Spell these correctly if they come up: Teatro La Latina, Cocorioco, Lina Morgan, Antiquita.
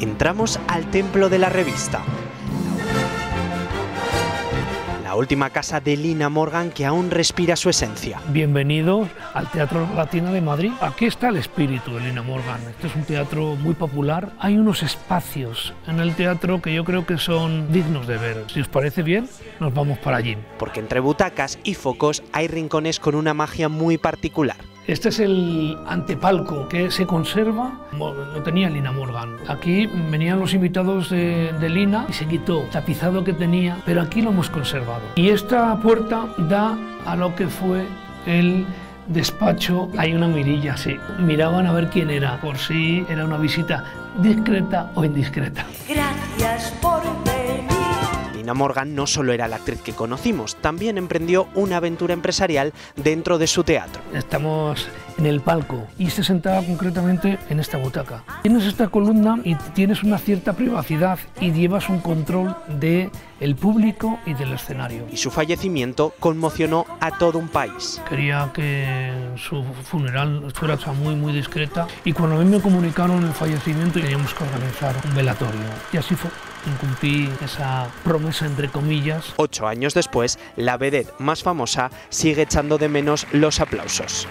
entramos al templo de la revista. La última casa de Lina Morgan que aún respira su esencia. Bienvenidos al Teatro La Latina de Madrid. Aquí está el espíritu de Lina Morgan. Este es un teatro muy popular. Hay unos espacios en el teatro que yo creo que son dignos de ver. Si os parece bien, nos vamos para allí. Porque entre butacas y focos hay rincones con una magia muy particular. Este es el antepalco que se conserva, lo tenía Lina Morgan. Aquí venían los invitados de Lina y se quitó el tapizado que tenía, pero aquí lo hemos conservado. Y esta puerta da a lo que fue el despacho. Hay una mirilla, sí. Miraban a ver quién era, por si era una visita discreta o indiscreta. Gracias por venir. Lina Morgan no solo era la actriz que conocimos, también emprendió una aventura empresarial dentro de su teatro. Estamos en el palco y se sentaba concretamente en esta butaca. Tienes esta columna y tienes una cierta privacidad y llevas un control del público y del escenario. Y su fallecimiento conmocionó a todo un país. Quería que su funeral fuera muy, muy discreta, y cuando a mí me comunicaron el fallecimiento teníamos que organizar un velatorio, y así fue. Incumplí esa promesa, entre comillas. 8 años después, la vedette más famosa sigue echando de menos los aplausos.